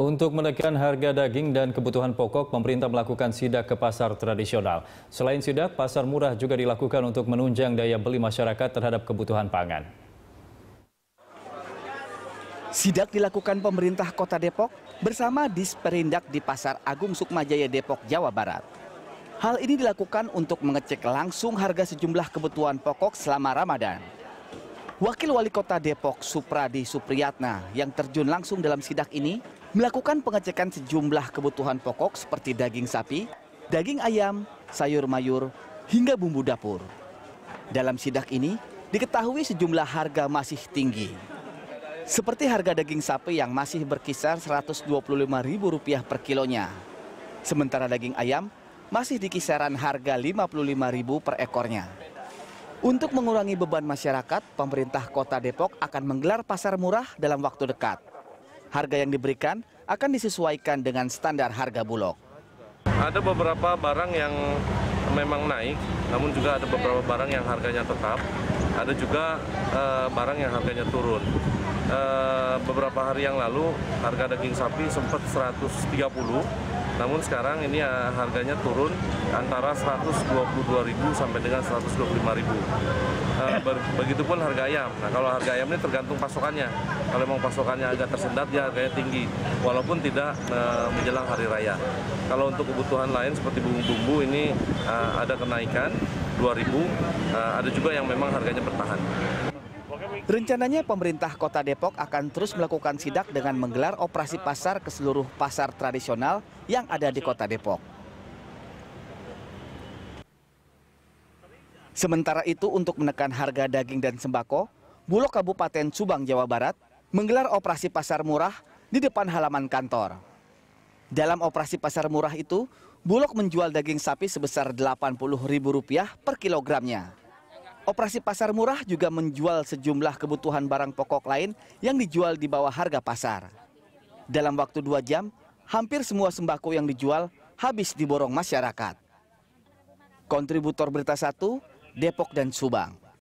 Untuk menekan harga daging dan kebutuhan pokok, pemerintah melakukan sidak ke pasar tradisional. Selain sidak, pasar murah juga dilakukan untuk menunjang daya beli masyarakat terhadap kebutuhan pangan. Sidak dilakukan pemerintah Kota Depok bersama Disperindag di Pasar Agung Sukmajaya Depok, Jawa Barat. Hal ini dilakukan untuk mengecek langsung harga sejumlah kebutuhan pokok selama Ramadan. Wakil Wali Kota Depok, Supradi Supriyatna, yang terjun langsung dalam sidak ini, melakukan pengecekan sejumlah kebutuhan pokok seperti daging sapi, daging ayam, sayur mayur, hingga bumbu dapur. Dalam sidak ini, diketahui sejumlah harga masih tinggi. Seperti harga daging sapi yang masih berkisar Rp125.000 per kilonya. Sementara daging ayam masih di kisaran harga Rp55.000 per ekornya. Untuk mengurangi beban masyarakat, pemerintah Kota Depok akan menggelar pasar murah dalam waktu dekat. Harga yang diberikan akan disesuaikan dengan standar harga Bulog. Ada beberapa barang yang memang naik, namun juga ada beberapa barang yang harganya tetap. Ada juga barang yang harganya turun. Beberapa hari yang lalu harga daging sapi sempat 130, namun sekarang ini harganya turun antara 122.000 sampai dengan 125.000. Begitupun harga ayam. Nah, kalau harga ayam ini tergantung pasokannya. Kalau memang pasokannya agak tersendat, dia harganya tinggi, walaupun tidak menjelang hari raya. Kalau untuk kebutuhan lain seperti bumbu-bumbu ini ada kenaikan 2.000, ada juga yang memang harganya bertahan. Rencananya pemerintah Kota Depok akan terus melakukan sidak dengan menggelar operasi pasar ke seluruh pasar tradisional yang ada di Kota Depok. Sementara itu, untuk menekan harga daging dan sembako, Bulog Kabupaten Subang, Jawa Barat menggelar operasi pasar murah di depan halaman kantor. Dalam operasi pasar murah itu, Bulog menjual daging sapi sebesar Rp80.000 per kilogramnya. Operasi pasar murah juga menjual sejumlah kebutuhan barang pokok lain yang dijual di bawah harga pasar. Dalam waktu 2 jam, hampir semua sembako yang dijual habis diborong masyarakat. Kontributor Berita Satu, Depok dan Subang.